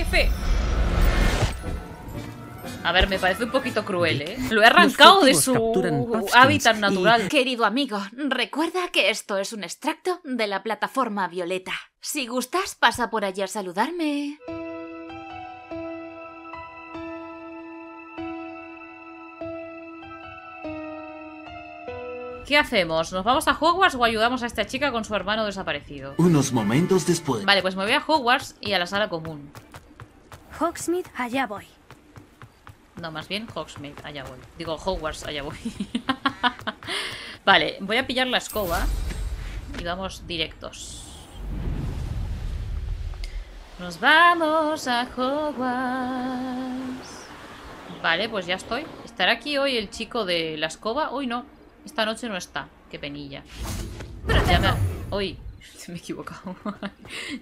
F. A ver, me parece un poquito cruel, ¿eh? Lo he arrancado de su hábitat natural. Querido amigo, recuerda que esto es un extracto de la plataforma Violeta. Si gustas, pasa por allí a saludarme. ¿Qué hacemos? ¿Nos vamos a Hogwarts o ayudamos a esta chica con su hermano desaparecido? Unos momentos después. Vale, pues me voy a Hogwarts y a la sala común. Hogsmeade, allá voy. No, más bien Hogsmeade, allá voy. Digo, Hogwarts, allá voy. Vale, voy a pillar la escoba y vamos directos. Nos vamos a Hogwarts. Vale, pues ya estoy. ¿Estará aquí hoy el chico de la escoba? Uy, no. Esta noche no está. Qué penilla. Pero ya me... Uy, me he equivocado.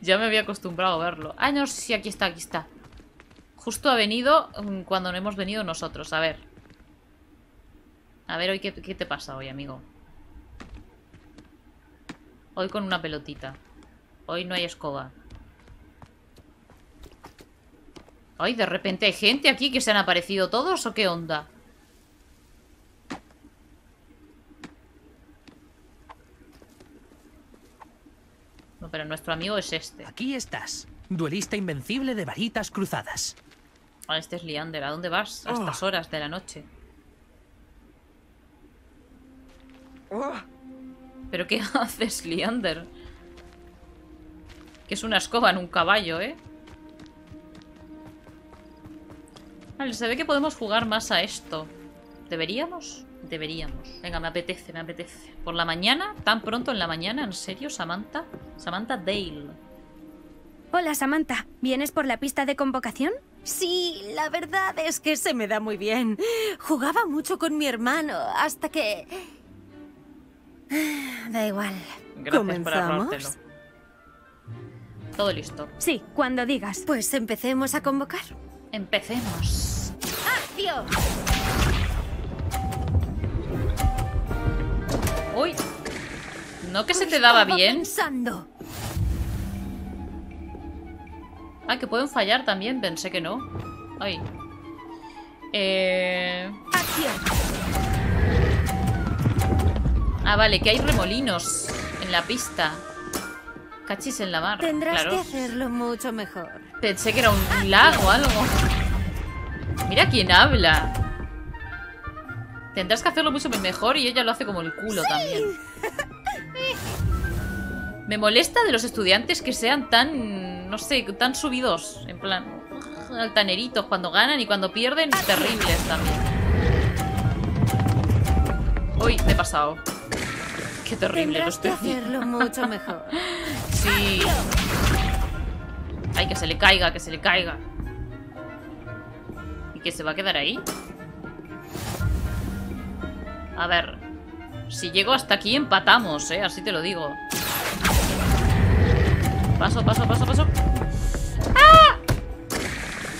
Ya me había acostumbrado a verlo. Ah, no, sí, aquí está, aquí está. Justo ha venido cuando no hemos venido nosotros. A ver. A ver, hoy ¿qué te pasa hoy, amigo? Hoy con una pelotita. Hoy no hay escoba. Ay, de repente hay gente aquí que se han aparecido todos, ¿o qué onda? No, pero nuestro amigo es este. Aquí estás, duelista invencible de varitas cruzadas. Ah, este es Liander. ¿A dónde vas a estas horas de la noche? ¿Pero qué haces, Liander? Que es una escoba en un caballo, ¿eh? Vale, se ve que podemos jugar más a esto. ¿Deberíamos? Deberíamos. Venga, me apetece, me apetece. ¿Por la mañana? ¿Tan pronto en la mañana? ¿En serio, Samantha? Samantha Dale. Hola, Samantha. ¿Vienes por la pista de convocación? Sí, la verdad es que se me da muy bien. Jugaba mucho con mi hermano hasta que... Da igual. Gracias. ¿Comenzamos? Por arrártelo. Todo listo. Sí, cuando digas. Pues empecemos a convocar. Empecemos. ¡Acción! ¡Uy! ¿No que se te daba bien? Pensando. Ah, que pueden fallar también, pensé que no. Ay. Ah, vale, que hay remolinos en la pista. Cachis en la mar. Tendrás que hacerlo mucho mejor. Pensé que era un lago o algo. Mira quién habla. Tendrás que hacerlo mucho mejor y ella lo hace como el culo también. Me molesta de los estudiantes que sean tan... No sé, tan subidos, en plan altaneritos cuando ganan y cuando pierden, terribles también. Uy, me he pasado. Qué terrible lo estoy haciendo. Mucho mejor. Sí. Ay, que se le caiga, que se le caiga. ¿Y que se va a quedar ahí? A ver. Si llego hasta aquí empatamos, así te lo digo. Paso, paso, paso, paso. ¡Ah!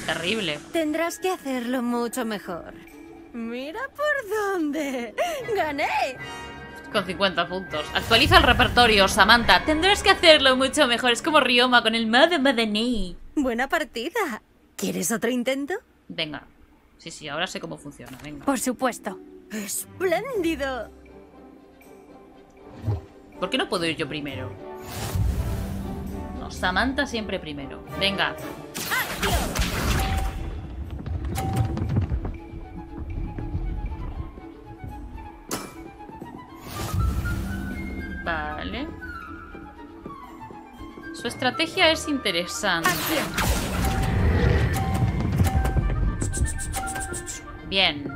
Terrible. Tendrás que hacerlo mucho mejor. Mira por dónde. ¡Gané! Con 50 puntos. Actualiza el repertorio, Samantha. Tendrás que hacerlo mucho mejor. Es como Ryoma con el Mother Madani. Buena partida. ¿Quieres otro intento? Venga. Sí, sí, ahora sé cómo funciona. Venga. Por supuesto. ¡Espléndido! ¿Por qué no puedo ir yo primero? Samantha siempre primero. Venga. Vale. Su estrategia es interesante. Bien.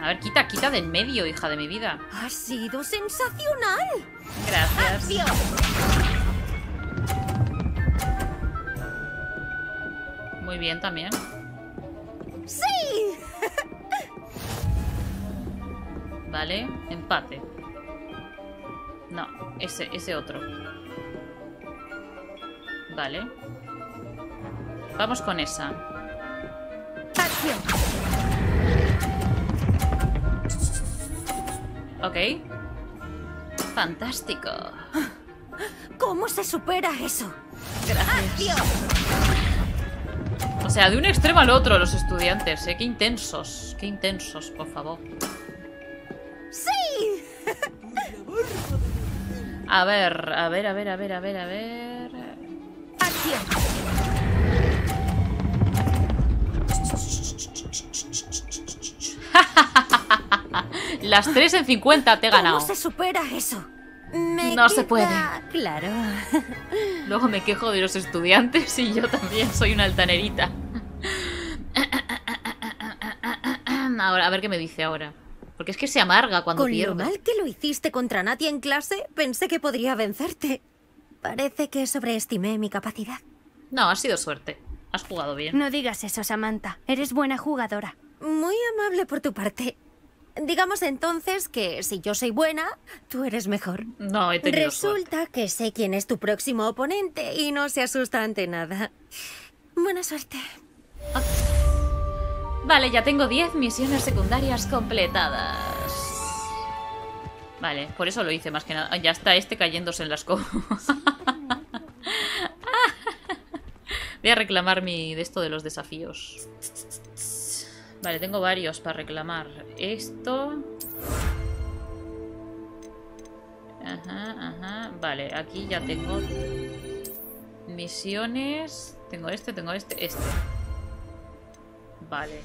A ver, quita, quita de en medio, hija de mi vida. Ha sido sensacional. Gracias. Muy bien también. ¡Sí! Vale, empate. No, ese otro. Vale. Vamos con esa. ¡Acción! Ok. Fantástico. ¿Cómo se supera eso? Gracias. ¡Acción! sea, de un extremo al otro los estudiantes, ¿eh? Qué intensos, por favor. ¡Sí! A ver, a ver, a ver, a ver, a ver, a ver... ¡Acción! Las 3 en 50 te he ganado. ¿Cómo se supera eso? No se puede. Claro. Luego me quejo de los estudiantes y yo también soy una altanerita. Ahora, a ver qué me dice ahora. Porque es que se amarga cuando pierdo. Con lo mal que lo hiciste contra Natia en clase, pensé que podría vencerte. Parece que sobreestimé mi capacidad. No, ha sido suerte. Has jugado bien. No digas eso, Samantha. Eres buena jugadora. Muy amable por tu parte. Digamos entonces que si yo soy buena, tú eres mejor. No, he tenido suerte. Que sé quién es tu próximo oponente y no se asusta ante nada. Buena suerte. Okay. Vale, ya tengo 10 misiones secundarias completadas. Vale, por eso lo hice más que nada. Ya está este cayéndose en las cosas. Voy a reclamar mi de esto de los desafíos. Vale, tengo varios para reclamar. Esto. Ajá, ajá. Vale, aquí ya tengo misiones. Tengo este, este. Vale.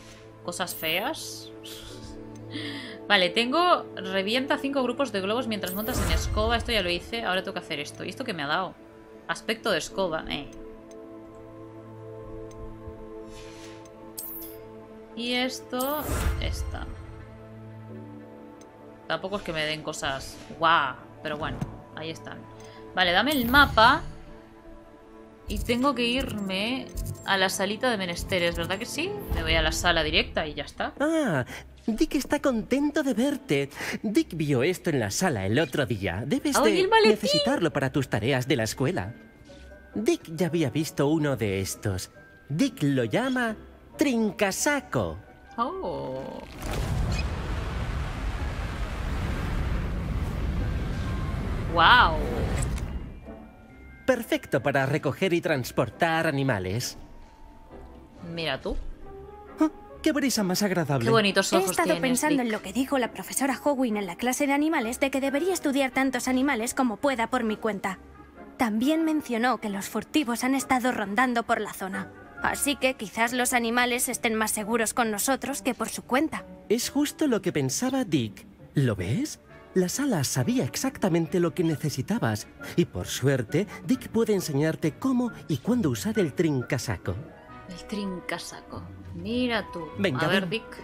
Cosas feas. Vale, tengo... Revienta 5 grupos de globos mientras montas en escoba. Esto ya lo hice. Ahora tengo que hacer esto. ¿Y esto qué me ha dado? Aspecto de escoba. Y esto... Esta. Tampoco es que me den cosas... ¡Guau! Pero bueno, ahí están. Vale, dame el mapa. Y tengo que irme a la salita de menesteres, ¿verdad que sí? Me voy a la sala directa y ya está. Ah, Dick está contento de verte. Dick vio esto en la sala el otro día. Debes de necesitarlo para tus tareas de la escuela. Dick ya había visto uno de estos. Dick lo llama... Trincasaco. Oh. Wow. Perfecto para recoger y transportar animales. Mira tú. Oh, qué brisa más agradable. Qué bonitos ojos. He estado pensando en lo que dijo la profesora Howin en la clase de animales de que debería estudiar tantos animales como pueda por mi cuenta. También mencionó que los furtivos han estado rondando por la zona. Así que quizás los animales estén más seguros con nosotros que por su cuenta. Es justo lo que pensaba Dick. ¿Lo ves? La sala sabía exactamente lo que necesitabas. Y por suerte, Dick puede enseñarte cómo y cuándo usar el trincasaco. El trincasaco. Mira tú. Venga, a ver, Dick.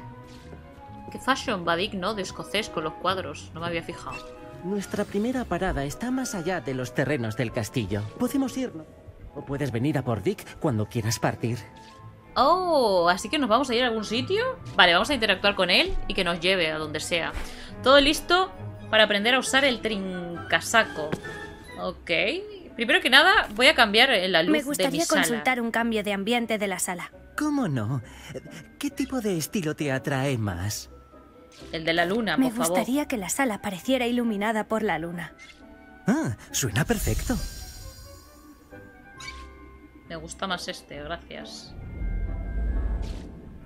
Qué fashion va Dick, ¿no? De escocés con los cuadros. No me había fijado. Nuestra primera parada está más allá de los terrenos del castillo. Podemos irnos. O puedes venir a por Dick cuando quieras partir. Oh, así que nos vamos a ir a algún sitio. Vale, vamos a interactuar con él y que nos lleve a donde sea. Todo listo para aprender a usar el trincasaco. Ok. Primero que nada, voy a cambiar la luz de mi sala. Me gustaría consultar un cambio de ambiente de la sala. ¿Cómo no? ¿Qué tipo de estilo te atrae más? El de la luna, por favor. Me gustaría que la sala pareciera iluminada por la luna. Ah, suena perfecto. Me gusta más este, gracias.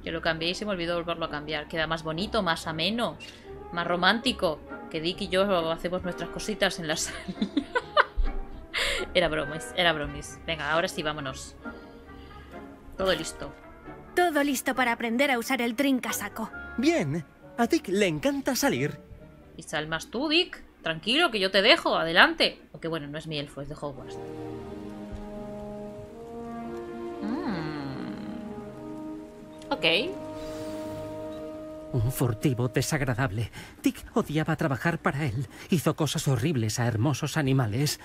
Yo lo cambié y se me olvidó volverlo a cambiar. Queda más bonito, más ameno, más romántico. Que Dick y yo hacemos nuestras cositas en la sala. Era bromis, era bromis. Venga, ahora sí, vámonos. Todo listo. Todo listo para aprender a usar el trincasaco. Bien, a Dick le encanta salir. Y sal más tú, Dick. Tranquilo, que yo te dejo, adelante. Aunque bueno, no es mi elfo, es de Hogwarts. Ok. Un furtivo desagradable. Dick odiaba trabajar para él. Hizo cosas horribles a hermosos animales.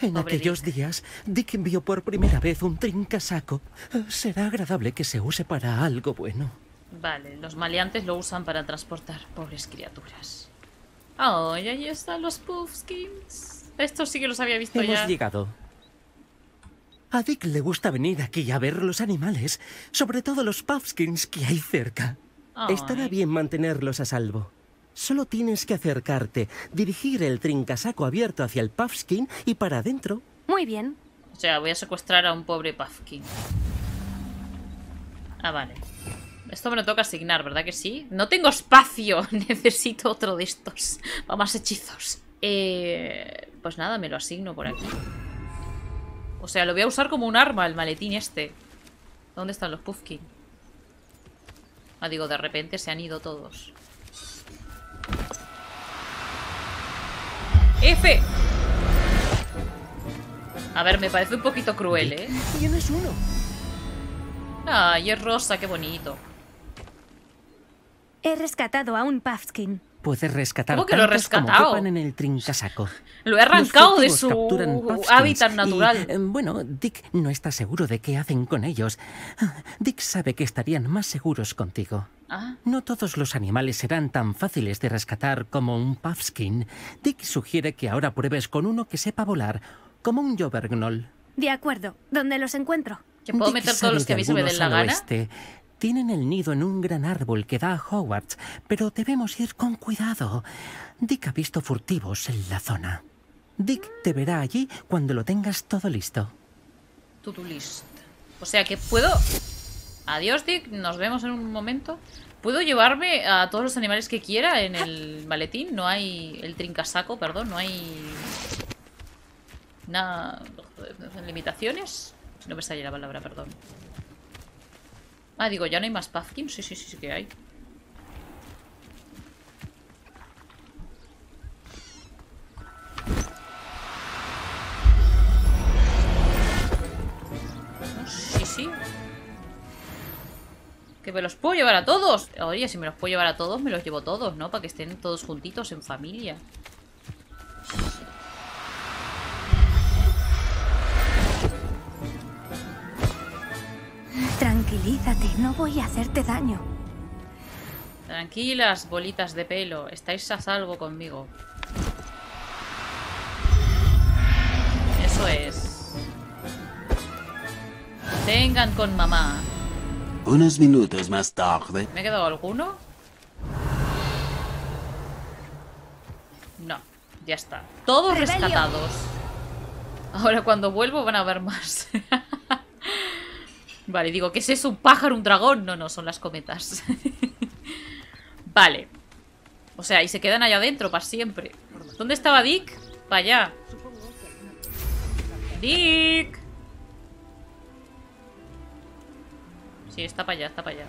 En aquellos días, Dick vio por primera vez un trincasaco. Será agradable que se use para algo bueno. Vale, los maleantes lo usan para transportar pobres criaturas. Oh, y ahí están los Puffkins. Estos sí que los había visto ya. Hemos llegado. A Dick le gusta venir aquí a ver los animales, sobre todo los Puffkins que hay cerca. Ay. Estará bien mantenerlos a salvo. Solo tienes que acercarte, dirigir el trincasaco abierto hacia el Puffkin y para adentro. Muy bien. O sea, voy a secuestrar a un pobre Puffkin. Ah, vale. Esto me lo toca asignar, ¿verdad que sí? ¡No tengo espacio! Necesito otro de estos. Para más hechizos. Pues nada, me lo asigno por aquí. O sea, lo voy a usar como un arma, el maletín este. ¿Dónde están los Puffkin? Ah, digo, de repente se han ido todos. ¡F! A ver, me parece un poquito cruel, ¿eh? ¿Quién es uno? Ah, y es rosa, qué bonito. He rescatado a un Puffkin. Puedes rescatar. ¿Cómo que lo he rescatado? En el trincasaco. Lo he arrancado de su hábitat natural. Y, bueno, Dick no está seguro de qué hacen con ellos. Dick sabe que estarían más seguros contigo. ¿Ah? No todos los animales serán tan fáciles de rescatar como un Puffkin. Dick sugiere que ahora pruebes con uno que sepa volar, como un Jobbergnoll. De acuerdo. ¿Dónde los encuentro? ¿Que puedo meter todos los que a mí se me den la gana? Tienen el nido en un gran árbol que da a Hogwarts, pero debemos ir con cuidado. Dick ha visto furtivos en la zona. Dick te verá allí cuando lo tengas todo listo. Todo listo. O sea que puedo... Adiós, Dick, nos vemos en un momento. ¿Puedo llevarme a todos los animales que quiera en el maletín? No hay... El trincasaco, perdón, no hay... Nada... Limitaciones. No me salía la palabra, perdón. Ah, digo, ¿ya no hay más Puffkin? Sí, sí, sí, sí que hay. No, sí, sí. Que me los puedo llevar a todos. Oye, si me los puedo llevar a todos, me los llevo todos, ¿no? Para que estén todos juntitos en familia. Tranquilízate, no voy a hacerte daño. Tranquilas, bolitas de pelo. Estáis a salvo conmigo. Eso es. Tengan con mamá. Unos minutos más tarde. ¿Me ha quedado alguno? No, ya está. Todos ¡Rebelio! Rescatados. Ahora cuando vuelvo van a haber más. Vale, digo, ¿qué es eso? ¿Un pájaro? ¿Un dragón? No, no, son las cometas. Vale. O sea, y se quedan allá adentro para siempre. ¿Dónde estaba Dick? Para allá. ¡Dick! Sí, está para allá, está para allá.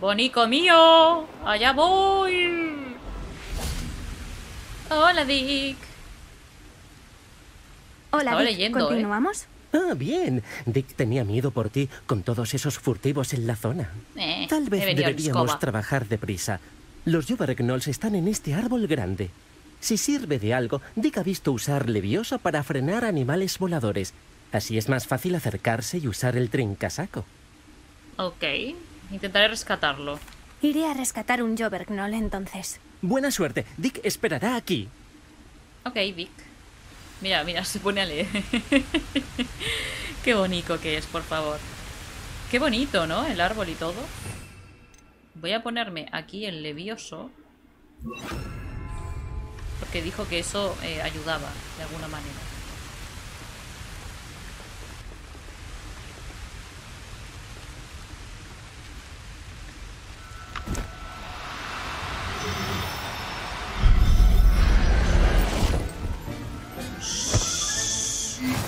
¡Bonico mío! ¡Allá voy! ¡Hola, Dick! Hola, Dick. ¿Continuamos? Ah, bien. Dick tenía miedo por ti con todos esos furtivos en la zona. Tal vez deberíamos trabajar deprisa. Los Jobbergnolls están en este árbol grande. Si sirve de algo, Dick ha visto usar Leviosa para frenar animales voladores. Así es más fácil acercarse y usar el trincasaco. Ok. Intentaré rescatarlo. Iré a rescatar un Jobbergnoll entonces. Buena suerte. Dick esperará aquí. Ok, Dick. Mira, mira, se pone a leer. Qué bonito que es, por favor. Qué bonito, ¿no? El árbol y todo. Voy a ponerme aquí el levioso. Porque dijo que eso ayudaba de alguna manera.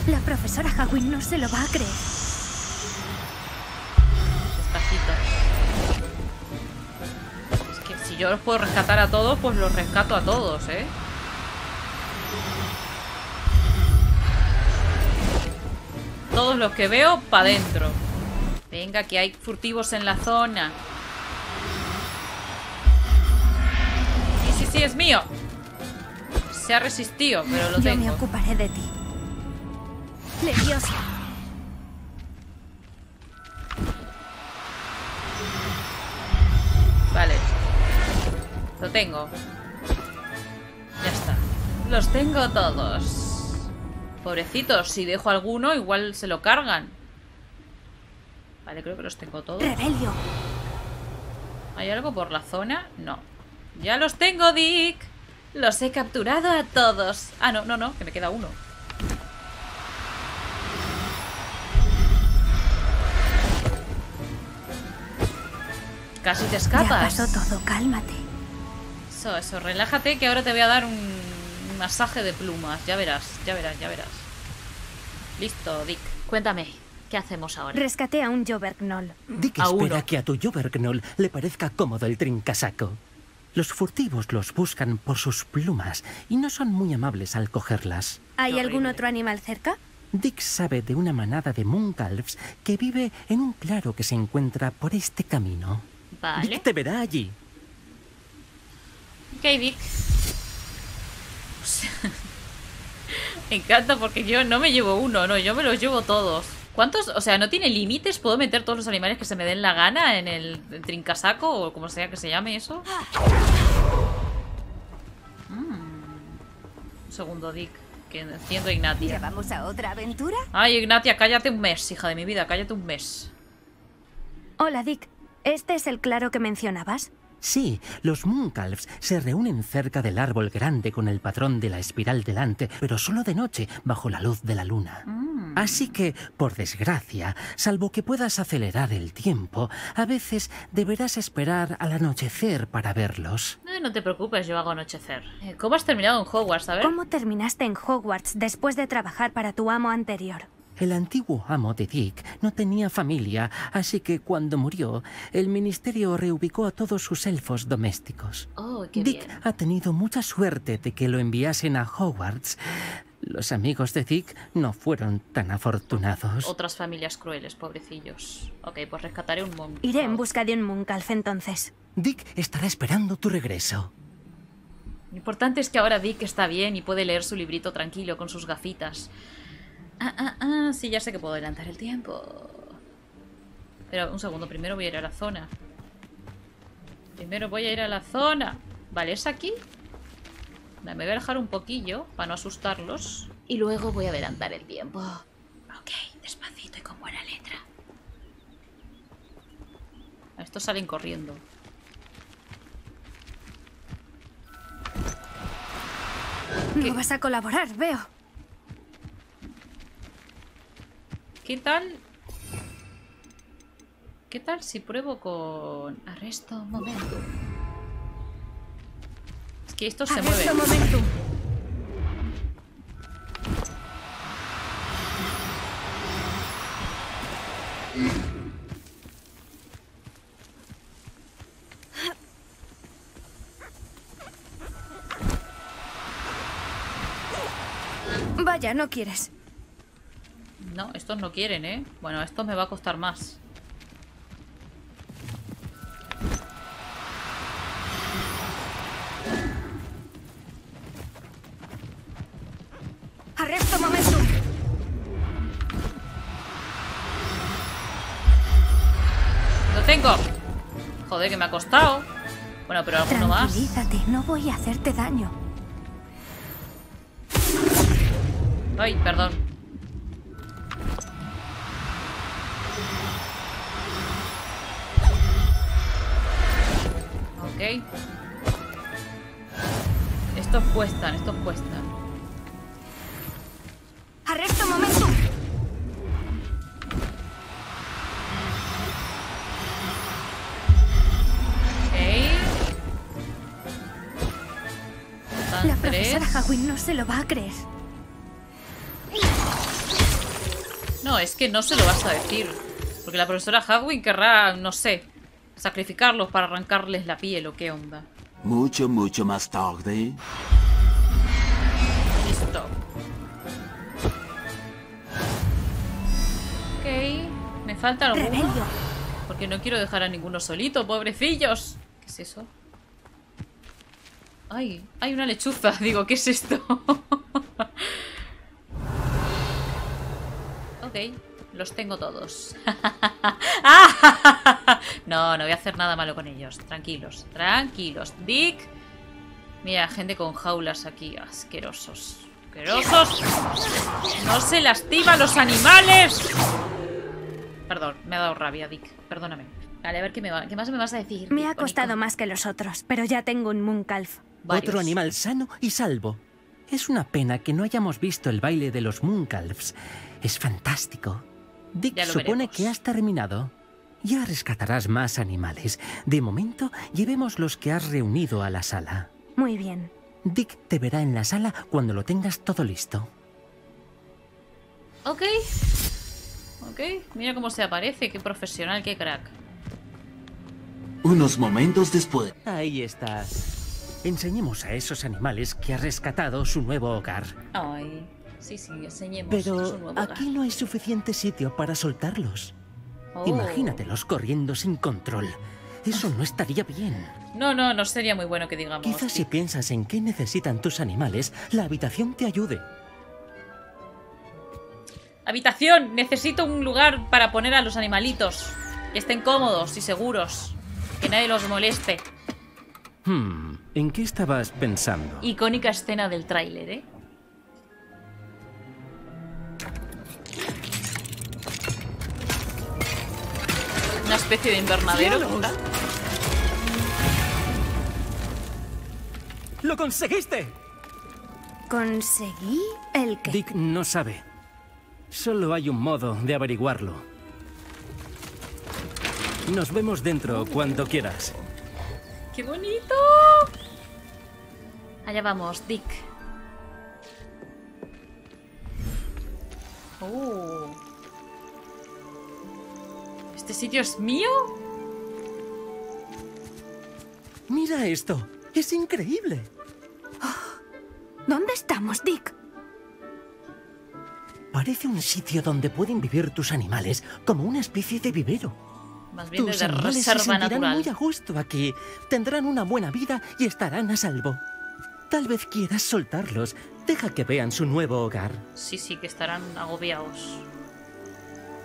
La profesora Hawin no se lo va a creer. Despacito. Es que si yo los puedo rescatar a todos, pues los rescato a todos, ¿eh? Todos los que veo, para adentro. Venga, que hay furtivos en la zona. Sí, sí, sí, es mío. Se ha resistido, pero lo tengo. Yo me ocuparé de ti. Leviosa. Vale. Lo tengo. Ya está. Los tengo todos. Pobrecitos, si dejo alguno, igual se lo cargan. Vale, creo que los tengo todos. Rebelio. ¿Hay algo por la zona? No. ¡Ya los tengo, Dick! Los he capturado a todos. Ah, no, no, no, que me queda uno. Casi te escapas. Ya pasó todo, cálmate. Eso, relájate, que ahora te voy a dar un masaje de plumas. Ya verás, ya verás, ya verás. Listo, Dick. Cuéntame, ¿qué hacemos ahora? Rescaté a un Jobberknoll. Dick espera que a tu Jobberknoll le parezca cómodo el trincasaco. Los furtivos los buscan por sus plumas y no son muy amables al cogerlas. ¿Hay algún otro animal cerca? Dick sabe de una manada de Mooncalfs que vive en un claro que se encuentra por este camino. Vale. Dick te verá allí. Ok, Dick. O sea, me encanta porque yo no me llevo uno, no, yo me los llevo todos. ¿Cuántos? O sea, ¿no tiene límites? ¿Puedo meter todos los animales que se me den la gana en el trincasaco o como sea que se llame eso? Un segundo, Dick, que enciendo a Ignatia. ¿Ya vamos a otra aventura? Ay, Ignatia, cállate un mes, hija de mi vida, cállate un mes. Hola, Dick. ¿Este es el claro que mencionabas? Sí, los Mooncalfs se reúnen cerca del árbol grande con el patrón de la espiral delante, pero solo de noche, bajo la luz de la luna. Así que, por desgracia, salvo que puedas acelerar el tiempo, a veces deberás esperar al anochecer para verlos. No te preocupes, yo hago anochecer. ¿Cómo has terminado en Hogwarts? A ver. ¿Cómo terminaste en Hogwarts después de trabajar para tu amo anterior? El antiguo amo de Dick no tenía familia, así que cuando murió, el ministerio reubicó a todos sus elfos domésticos. Oh, qué bien. Dick ha tenido mucha suerte de que lo enviasen a Hogwarts. Los amigos de Dick no fueron tan afortunados. Otras familias crueles, pobrecillos. Ok, pues rescataré un Mooncalf. Iré en busca de un Mooncalf entonces. Dick estará esperando tu regreso. Lo importante es que ahora Dick está bien y puede leer su librito tranquilo con sus gafitas. Sí, ya sé que puedo adelantar el tiempo. Pero un segundo, primero voy a ir a la zona. Vale, ¿es aquí? Me voy a alejar un poquillo para no asustarlos. Y luego voy a adelantar el tiempo. Ok, despacito y con buena letra. Estos salen corriendo. ¿No vas a colaborar, veo? ¿Qué tal si pruebo con arresto momentum? Es que estos se mueven. Vaya, no quieres. No, estos no quieren, ¿eh? Bueno, estos me va a costar más. ¡Arresto momentum! ¡Lo tengo! Joder, que me ha costado. Bueno, pero alguno más. Tranquilízate, no voy a hacerte daño. Ay, perdón. Okay. Estos cuestan. ¡Arresto momentum! Ok. La profesora Hawin no se lo va a creer. No, es que no se lo vas a decir. Porque la profesora Hawin querrá, no sé, sacrificarlos para arrancarles la piel o qué onda. Mucho más tarde. Listo. Ok. Me falta alguno. Porque no quiero dejar a ninguno solito, pobrecillos. ¿Qué es eso? Ay, hay una lechuza. Digo, ¿qué es esto? Ok. Los tengo todos. No voy a hacer nada malo con ellos. Tranquilos, tranquilos. Dick. Mira, gente con jaulas aquí. Asquerosos. Asquerosos. No se lastiman los animales. Perdón, me ha dado rabia, Dick. Perdóname. Vale, a ver qué más me vas a decir. Me ha costado más que los otros, pero ya tengo un Mooncalf. Otro animal sano y salvo. Es una pena que no hayamos visto el baile de los Mooncalfs. Es fantástico. Dick supone que has terminado. Ya rescatarás más animales. De momento, llevemos los que has reunido a la sala. Muy bien. Dick te verá en la sala cuando lo tengas todo listo. Ok. Ok. Mira cómo se aparece. Qué profesional, qué crack. Unos momentos después. Ahí estás. Enseñemos a esos animales que ha rescatado su nuevo hogar. Ay, sí, sí, enseñemos. Pero su nuevo hogar. Aquí no hay suficiente sitio para soltarlos. Oh. Imagínatelos corriendo sin control. Eso no estaría bien. No, no, no sería muy bueno que digamos. Quizás si piensas en qué necesitan tus animales, la habitación te ayude. Habitación, necesito un lugar para poner a los animalitos. Que estén cómodos y seguros. Que nadie los moleste. ¿En qué estabas pensando? Icónica escena del tráiler, ¿eh? Una especie de invernadero. ¡Lo conseguiste! ¿Conseguí el qué? Dick no sabe. Solo hay un modo de averiguarlo. Nos vemos dentro cuando quieras. ¡Qué bonito! Allá vamos, Dick. ¡Oh! ¿Este sitio es mío? Mira esto. Es increíble. ¿Dónde estamos, Dick? Parece un sitio donde pueden vivir tus animales, como una especie de vivero. Más bien tus animales se sentirán muy a gusto aquí, tendrán una buena vida y estarán a salvo. Tal vez quieras soltarlos, deja que vean su nuevo hogar. Sí, sí, que estarán agobiados.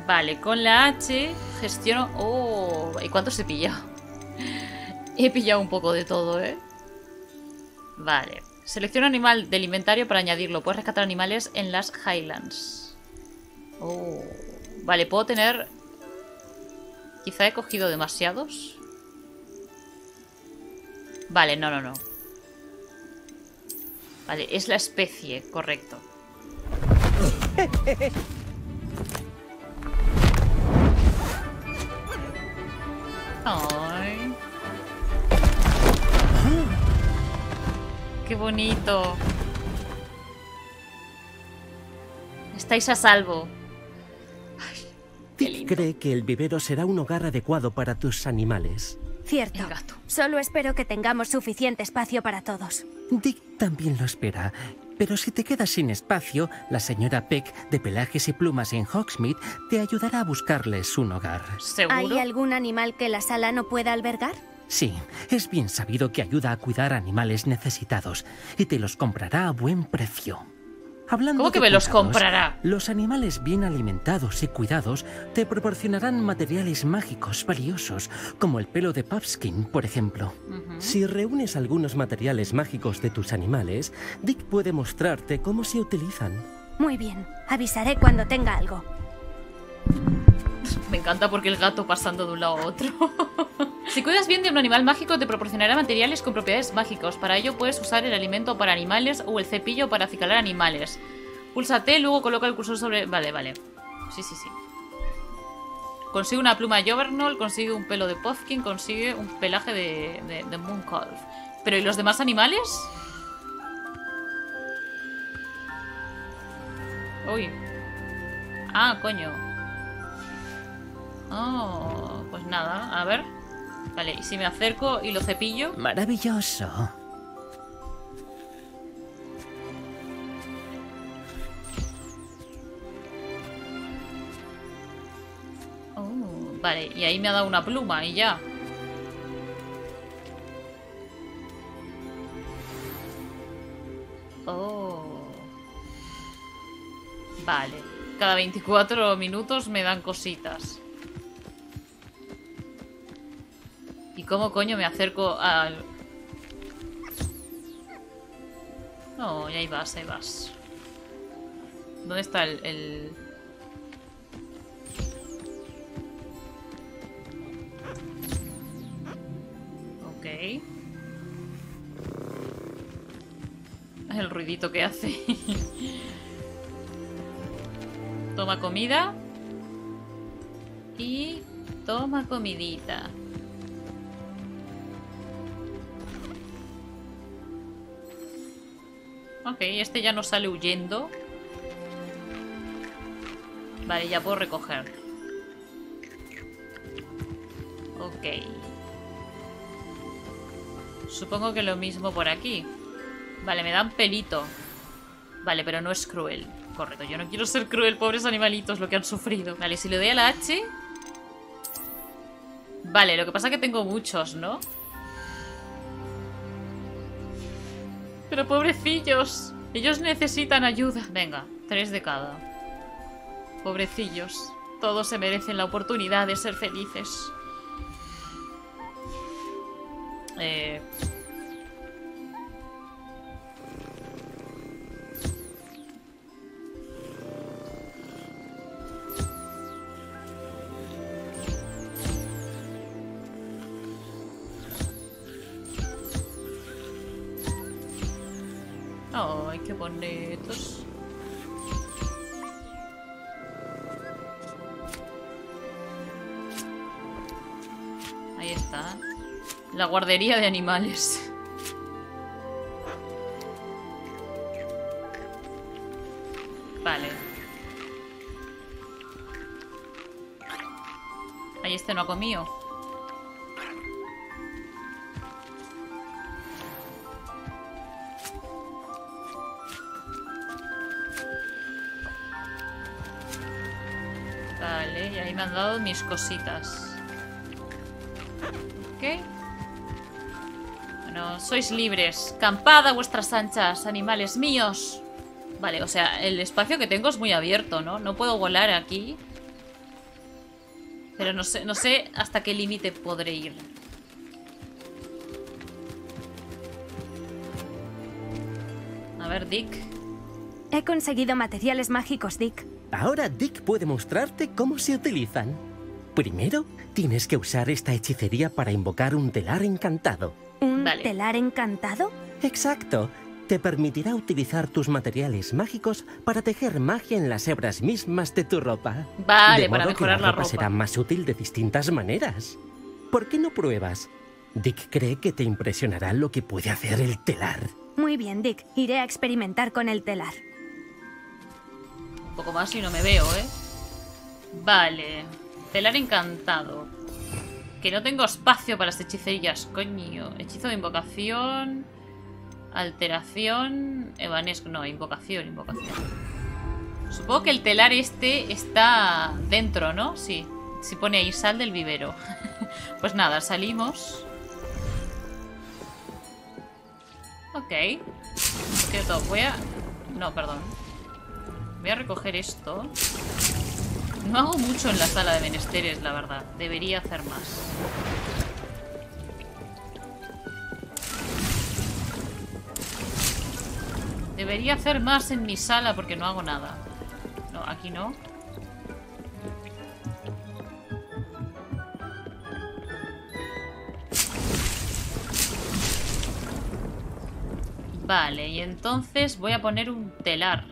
Vale, con la H gestiono... ¡Oh! ¿Y cuántos he pillado? He pillado un poco de todo, ¿eh? Vale. Selecciona animal del inventario para añadirlo. Puedes rescatar animales en las Highlands. Oh. Vale, puedo tener... Quizá he cogido demasiados. Vale, no, no, no. Vale, es la especie, correcto. Ay. ¡Qué bonito! Estáis a salvo. Ay, qué lindo. Cree que el vivero será un hogar adecuado para tus animales. Cierto. Solo espero que tengamos suficiente espacio para todos. Dick también lo espera. Pero si te quedas sin espacio, la señora Peck de Pelajes y Plumas en Hogsmeade te ayudará a buscarles un hogar. ¿Seguro? ¿Hay algún animal que la sala no pueda albergar? Sí, es bien sabido que ayuda a cuidar animales necesitados y te los comprará a buen precio. Hablando ¿Cómo que me los comprará? Los animales bien alimentados y cuidados te proporcionarán materiales mágicos valiosos, como el pelo de Puffskin, por ejemplo. Si reúnes algunos materiales mágicos de tus animales, Dick puede mostrarte cómo se utilizan. Muy bien, avisaré cuando tenga algo. Me encanta porque el gato pasando de un lado a otro. Si cuidas bien de un animal mágico, te proporcionará materiales con propiedades mágicas. Para ello puedes usar el alimento para animales o el cepillo para acicalar animales. Púlsate, luego coloca el cursor sobre... Vale, vale. Sí, sí, sí. Consigue una pluma de Jobernol, consigue un pelo de Puffkin, consigue un pelaje de Mooncalf. ¿Pero y los demás animales? Uy. Ah, coño. Oh, pues nada, a ver. Vale, y si me acerco y lo cepillo... ¡Maravilloso! Oh, vale, y ahí me ha dado una pluma y ya. Oh. Vale, cada 24 minutos me dan cositas. ¿Y cómo coño me acerco al...? No, y ahí vas, ahí vas. ¿Dónde está el...? Ok. El ruidito que hace. Toma comida. Y... Toma comidita. Ok, este ya no sale huyendo. Vale, ya puedo recoger. Ok. Supongo que lo mismo por aquí. Vale, me dan pelito. Vale, pero no es cruel. Correcto, yo no quiero ser cruel, pobres animalitos, lo que han sufrido. Vale, si le doy a la H... Vale, lo que pasa es que tengo muchos, ¿no? Pero pobrecillos, ellos necesitan ayuda. Venga, 3 de cada. Pobrecillos, todos se merecen la oportunidad de ser felices. Ay, qué bonitos. Ahí está. La guardería de animales. Vale. Ahí este no ha comido. Vale, y ahí me han dado mis cositas. Ok. Bueno, sois libres. Campad a vuestras anchas, animales míos. Vale, o sea, el espacio que tengo es muy abierto, ¿no? No puedo volar aquí. Pero no sé hasta qué límite podré ir. A ver, Dick. He conseguido materiales mágicos, Dick. Ahora Dick puede mostrarte cómo se utilizan. Primero, tienes que usar esta hechicería para invocar un telar encantado. ¿Un telar encantado? Exacto. Te permitirá utilizar tus materiales mágicos para tejer magia en las hebras mismas de tu ropa. Vale, para mejorar la ropa. De modo que la ropa será más útil de distintas maneras. ¿Por qué no pruebas? Dick cree que te impresionará lo que puede hacer el telar. Muy bien, Dick. Iré a experimentar con el telar. Un poco más y no me veo, ¿eh? Vale. Telar encantado. Que no tengo espacio para las hechicerías, coño. Hechizo de invocación. Alteración. Evanesco. No, invocación, invocación. Supongo que el telar este está dentro, ¿no? Sí. Si pone ahí sal del vivero. Pues nada, salimos. Ok. Quiero todo. Voy a... No, perdón. Voy a recoger esto. No hago mucho en la sala de menesteres, la verdad. Debería hacer más. Debería hacer más en mi sala porque no hago nada. No, aquí no. Vale, y entonces voy a poner un telar.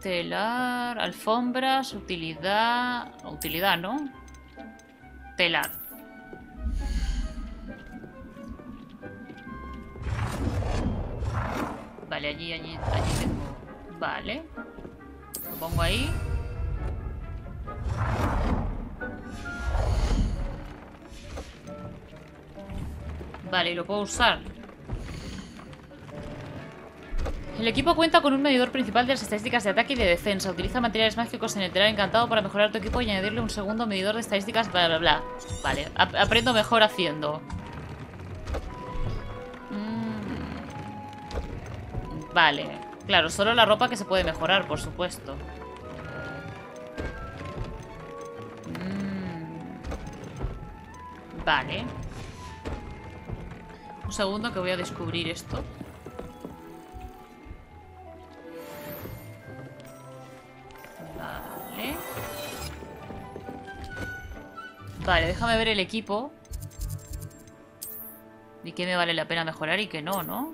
Telar, alfombras, utilidad... Utilidad, ¿no? Telar. Vale, allí tengo... Vale. Lo pongo ahí. Vale, y lo puedo usar. El equipo cuenta con un medidor principal de las estadísticas de ataque y de defensa. Utiliza materiales mágicos en el telar encantado para mejorar tu equipo y añadirle un segundo medidor de estadísticas, bla, bla, bla. Vale, aprendo mejor haciendo. Vale, claro, solo la ropa que se puede mejorar, por supuesto. Vale. Un segundo que voy a descubrir esto. Vale, déjame ver el equipo. Y qué me vale la pena mejorar y qué no, ¿no?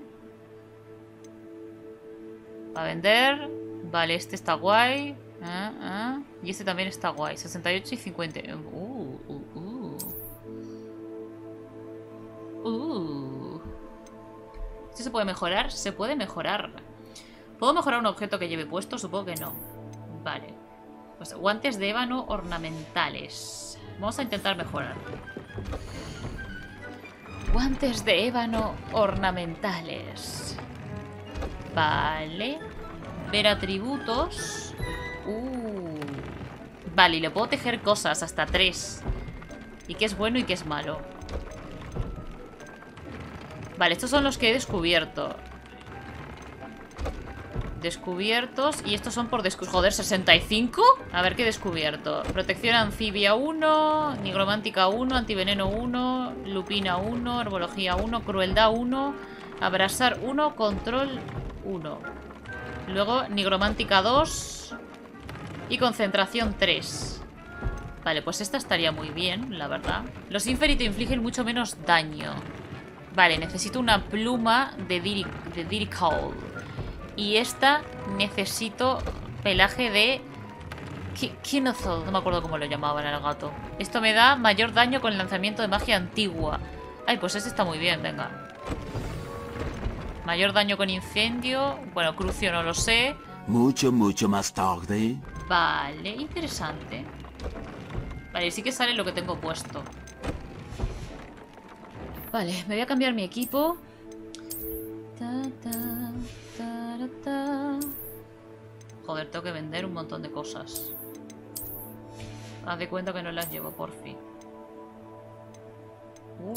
Para vender. Vale, este está guay. Y este también está guay. 68 y 50. ¿Esto se puede mejorar? Se puede mejorar. ¿Puedo mejorar un objeto que lleve puesto? Supongo que no. Vale. Pues guantes de ébano ornamentales. Vamos a intentar mejorar. Guantes de ébano ornamentales. Vale. Ver atributos. Vale, y le puedo tejer cosas, hasta 3. Y qué es bueno y qué es malo. Vale, estos son los que he descubierto. Descubiertos. Y estos son por descubiertos. Joder, 65. A ver qué he descubierto. Protección anfibia 1. Nigromántica 1. Antiveneno 1. Lupina 1. Herbología 1. Crueldad 1. Abrasar 1. Control 1. Luego nigromántica 2. Y concentración 3. Vale, pues esta estaría muy bien, la verdad. Los inferitos infligen mucho menos daño. Vale, necesito una pluma de Dirichol. Y esta necesito pelaje de... Kinozol. No me acuerdo cómo lo llamaban al gato. Esto me da mayor daño con el lanzamiento de magia antigua. Ay, pues este está muy bien, venga. Mayor daño con incendio. Bueno, crucio no lo sé. Mucho más tarde. Vale, interesante. Vale, sí que sale lo que tengo puesto. Vale, me voy a cambiar mi equipo. Joder, tengo que vender un montón de cosas. Haz de cuenta que no las llevo, por fin.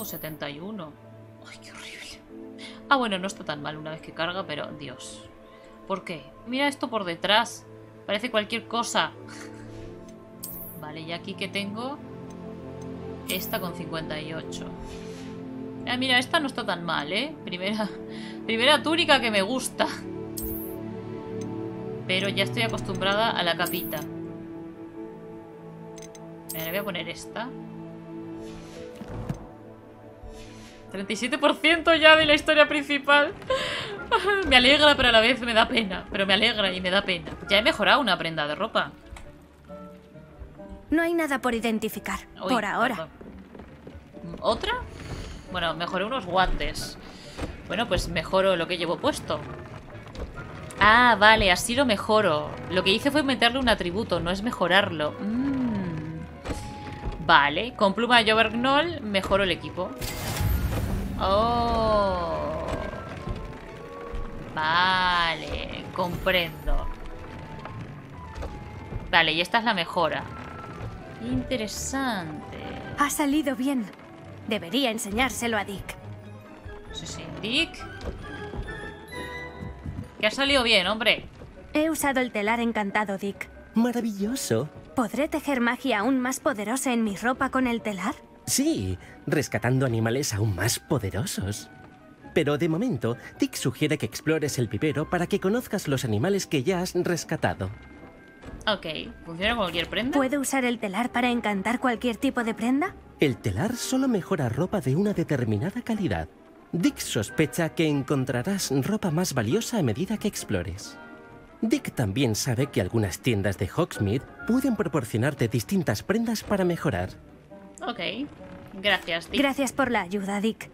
71. Ay, qué horrible. Ah, bueno, no está tan mal una vez que carga, pero... Dios. ¿Por qué? Mira esto por detrás. Parece cualquier cosa. Vale, y aquí que tengo... Esta con 58. Mira, esta no está tan mal, ¿eh? Primera túnica que me gusta. Pero ya estoy acostumbrada a la capita. Le voy a poner esta. 37% ya de la historia principal. Me alegra, pero a la vez me da pena. Pero me alegra y me da pena. Ya he mejorado una prenda de ropa. No hay nada por identificar. Uy, por ahora. ¿Otra? Bueno, mejoré unos guantes. Bueno, pues mejoro lo que llevo puesto. Ah, vale, así lo mejoro. Lo que hice fue meterle un atributo, no es mejorarlo. Vale, con pluma de Jovernol mejoro el equipo. Oh. Vale, comprendo. Vale, y esta es la mejora. Interesante. Ha salido bien. Debería enseñárselo a Dick. Sí, Dick. Que ha salido bien, hombre. He usado el telar encantado, Dick. Maravilloso. ¿Podré tejer magia aún más poderosa en mi ropa con el telar? Sí, rescatando animales aún más poderosos. Pero de momento, Dick sugiere que explores el vivero para que conozcas los animales que ya has rescatado. Ok, ¿funciona cualquier prenda? ¿Puedo usar el telar para encantar cualquier tipo de prenda? El telar solo mejora ropa de una determinada calidad. Dick sospecha que encontrarás ropa más valiosa a medida que explores. Dick también sabe que algunas tiendas de Hogsmeade pueden proporcionarte distintas prendas para mejorar. Ok, gracias, Dick. Gracias por la ayuda, Dick.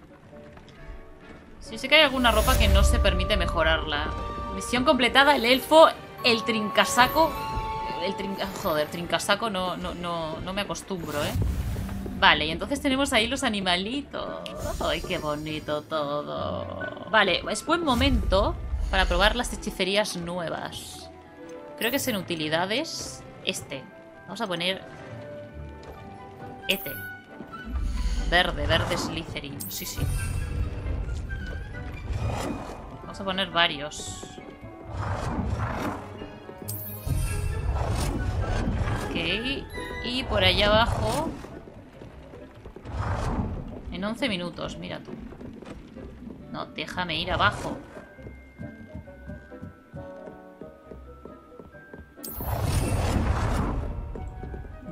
Sí, sé que hay alguna ropa que no se permite mejorarla. Misión completada, el elfo, el trincasaco... Joder, trincasaco no me acostumbro, ¿eh? Vale, y entonces tenemos ahí los animalitos. ¡Ay, qué bonito todo! Vale, es buen momento para probar las hechicerías nuevas. Creo que es en utilidades este. Vamos a poner... Este. Verde Slytherin. Sí. Vamos a poner varios. Ok. Y por allá abajo... En 11 minutos, mira tú. No, déjame ir abajo.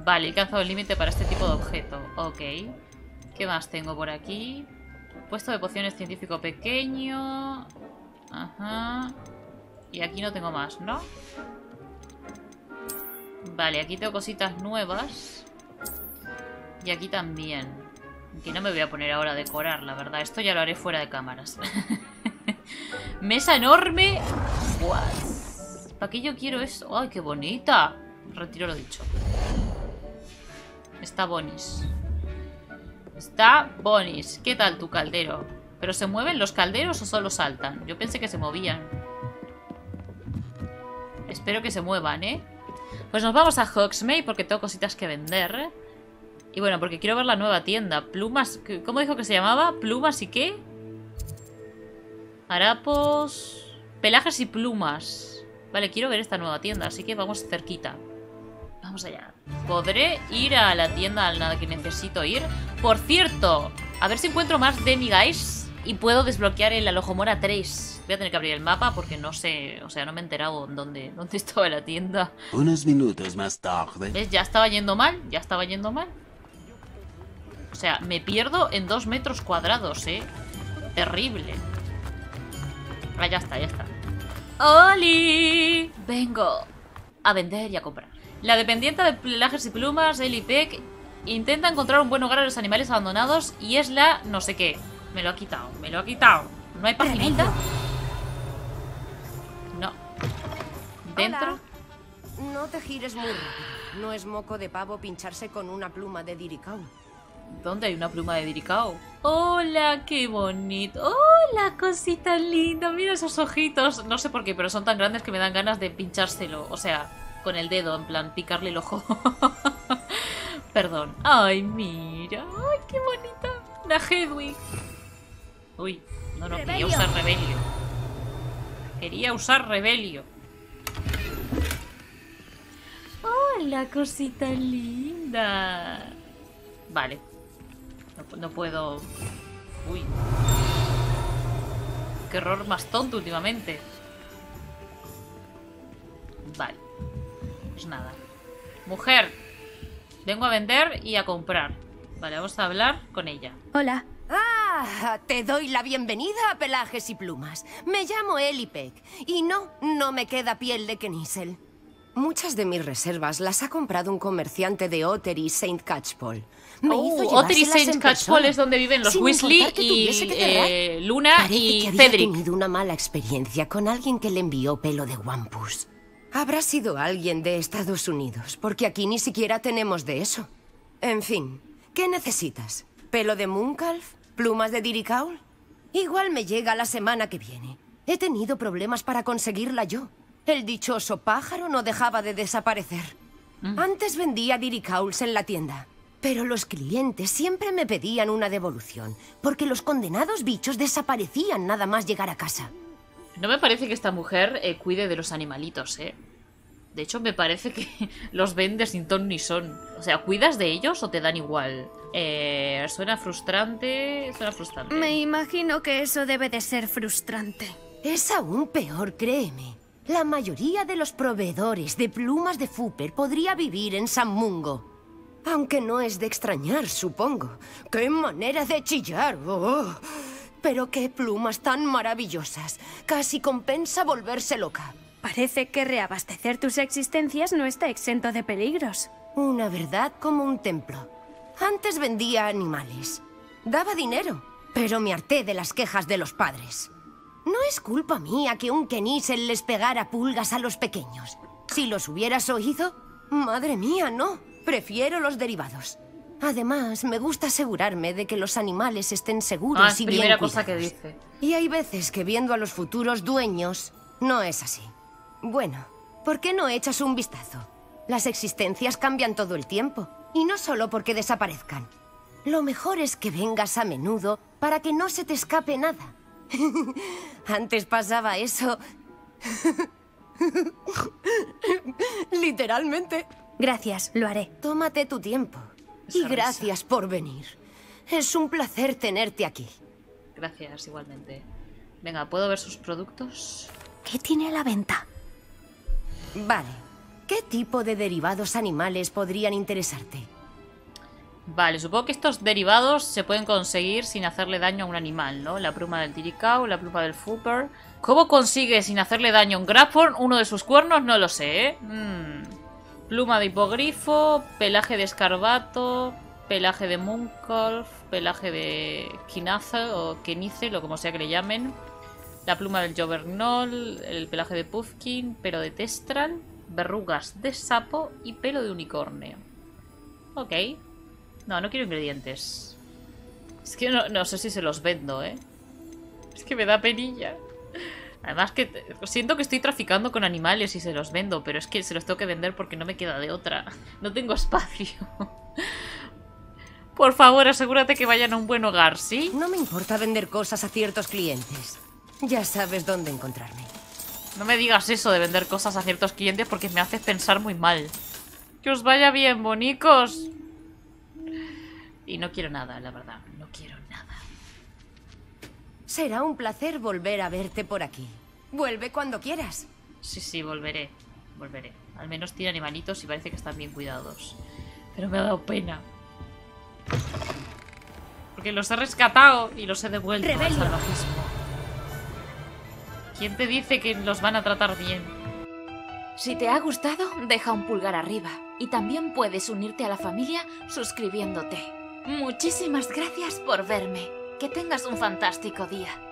Vale, he alcanzado el límite para este tipo de objeto. Ok. ¿Qué más tengo por aquí? Puesto de pociones científico pequeño. Ajá. Y aquí no tengo más, ¿no? Vale, aquí tengo cositas nuevas. Y aquí también. Que no me voy a poner ahora a decorar, la verdad. Esto ya lo haré fuera de cámaras. Mesa enorme. ¿Para qué yo quiero esto? ¡Ay, qué bonita! Retiro lo dicho. Está bonis. Está bonis. ¿Qué tal tu caldero? ¿Pero se mueven los calderos o solo saltan? Yo pensé que se movían. Espero que se muevan, ¿eh? Pues nos vamos a Hogsmeade porque tengo cositas que vender. Y bueno, porque quiero ver la nueva tienda. Plumas... ¿Cómo dijo que se llamaba? ¿Plumas y qué? Harapos... Pelajes y plumas. Vale, quiero ver esta nueva tienda, así que vamos cerquita. Vamos allá. ¿Podré ir a la tienda a la que necesito ir? Por cierto, a ver si encuentro más Demiguys y puedo desbloquear el Alohomora 3. Voy a tener que abrir el mapa porque no sé... O sea, no me he enterado dónde estaba la tienda. Unos minutos más tarde. ¿Ves? Ya estaba yendo mal, ya estaba yendo mal. O sea, me pierdo en 2 metros cuadrados, ¿eh? Terrible. Ah, ya está, ya está. ¡Oli! Vengo a vender y a comprar. La dependiente de Pelajes y Plumas, Elitec, intenta encontrar un buen hogar a los animales abandonados y es la no sé qué. Me lo ha quitado, me lo ha quitado. ¿No hay paginita? No. ¿Dentro? Hola. No te gires muy rápido. No es moco de pavo pincharse con una pluma de Diricau. ¿Dónde hay una pluma de Diricau? ¡Hola! ¡Qué bonito! ¡Hola, cosita linda! Mira esos ojitos. No sé por qué, pero son tan grandes que me dan ganas de pinchárselo. O sea, con el dedo, en plan, picarle el ojo. Perdón. ¡Ay, mira! ¡Ay, qué bonita! ¡Una Hedwig! Uy, no, no, quería usar Rebelio. Quería usar Rebelio. ¡Hola, cosita linda! Vale. No puedo... Uy. Qué error más tonto últimamente. Vale. Pues nada. Mujer. Vengo a vender y a comprar. Vale, vamos a hablar con ella. Hola. Ah, te doy la bienvenida a Pelajes y Plumas. Me llamo Elipec. Y no me queda piel de Kenisel. Muchas de mis reservas las ha comprado un comerciante de Ottery St. Catchpole. Ottery St. Catchpole es donde viven los Weasley y Luna. Parece y Cedric. Había tenido una mala experiencia con alguien que le envió pelo de wampus. Habrá sido alguien de Estados Unidos, porque aquí ni siquiera tenemos de eso. En fin, ¿qué necesitas? ¿Pelo de Mooncalf? ¿Plumas de Diricaul? Igual me llega la semana que viene. He tenido problemas para conseguirla yo. El dichoso pájaro no dejaba de desaparecer. Antes vendía Diricauls en la tienda, pero los clientes siempre me pedían una devolución, porque los condenados bichos desaparecían nada más llegar a casa. No me parece que esta mujer cuide de los animalitos, ¿eh? De hecho, me parece que los vende sin ton ni son. O sea, ¿cuidas de ellos o te dan igual? Suena frustrante, suena frustrante. Me imagino que eso debe de ser frustrante. Es aún peor, créeme. La mayoría de los proveedores de plumas de Fooper podría vivir en San Mungo. Aunque no es de extrañar, supongo. ¡Qué manera de chillar! ¡Oh! Pero qué plumas tan maravillosas. Casi compensa volverse loca. Parece que reabastecer tus existencias no está exento de peligros. Una verdad como un templo. Antes vendía animales. Daba dinero, pero me harté de las quejas de los padres. No es culpa mía que un Kenisel les pegara pulgas a los pequeños. Si los hubieras oído, madre mía, no. Prefiero los derivados. Además, me gusta asegurarme de que los animales estén seguros y bien cuidados. Cosa que dice. Y hay veces que viendo a los futuros dueños, no es así. Bueno, ¿por qué no echas un vistazo? Las existencias cambian todo el tiempo, y no solo porque desaparezcan. Lo mejor es que vengas a menudo para que no se te escape nada. Antes pasaba eso. Literalmente. Gracias, lo haré. Tómate tu tiempo. Y gracias por venir. Es un placer tenerte aquí. Gracias, igualmente. Venga, ¿puedo ver sus productos? ¿Qué tiene a la venta? Vale. ¿Qué tipo de derivados animales podrían interesarte? Vale, supongo que estos derivados se pueden conseguir sin hacerle daño a un animal, ¿no? La pluma del Diricau, la pluma del Fooper... ¿Cómo consigue sin hacerle daño a un Grapphorn uno de sus cuernos? No lo sé, ¿eh? Pluma de hipogrifo, pelaje de escarbato, pelaje de Muncolf, pelaje de quinaza o quenice, lo como sea que le llamen. La pluma del Jobernol, el pelaje de Puffkin, pelo de Testral, verrugas de sapo y pelo de unicornio. Ok. No quiero ingredientes. Es que no sé si se los vendo, ¿eh? Es que me da penilla. Además que siento que estoy traficando con animales y se los vendo, pero es que se los tengo que vender porque no me queda de otra. No tengo espacio. Por favor, asegúrate que vayan a un buen hogar, ¿sí? No me importa vender cosas a ciertos clientes. Ya sabes dónde encontrarme. No me digas eso de vender cosas a ciertos clientes porque me haces pensar muy mal. Que os vaya bien, bonicos. Y no quiero nada, la verdad. No quiero nada. Será un placer volver a verte por aquí. Vuelve cuando quieras. Sí, volveré. Volveré. Al menos tiene animalitos y parece que están bien cuidados. Pero me ha dado pena. Porque los he rescatado y los he devuelto al salvajismo. ¿Quién te dice que los van a tratar bien? Si te ha gustado, deja un pulgar arriba. Y también puedes unirte a la familia suscribiéndote. Muchísimas gracias por verme. Que tengas un fantástico día.